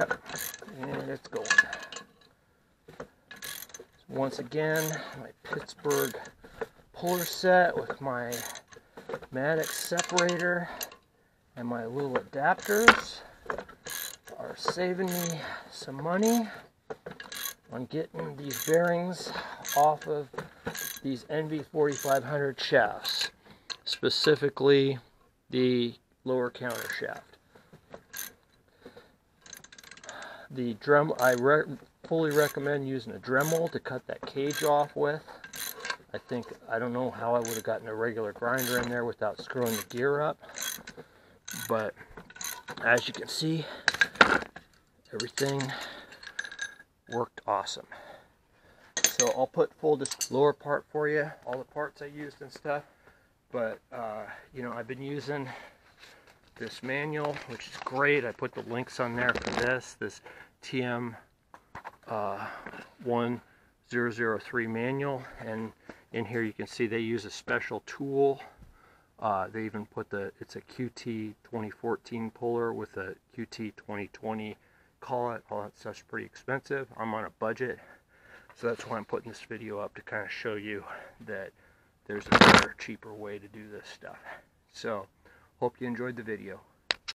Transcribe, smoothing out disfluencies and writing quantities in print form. Yep, and it's going. So once again, my Pittsburgh puller set with my Matic separator and my little adapters are saving me some money on getting these bearings off of these NV4500 shafts, specifically the lower counter shaft. The Dremel, I fully recommend using a Dremel to cut that cage off with. I think, I don't know how I would have gotten a regular grinder in there without screwing the gear up, but as you can see, everything worked awesome. So I'll put full this lower part for you, all the parts I used and stuff. But you know, I've been using this manual, which is great. I put the links on there for this TM 1003 manual, and in here you can see they use a special tool. They even put it's a QT 2014 puller with a QT 2020 collet. All that stuff's pretty expensive. I'm on a budget, so that's why I'm putting this video up, to kind of show you that there's a better, cheaper way to do this stuff. So, hope you enjoyed the video.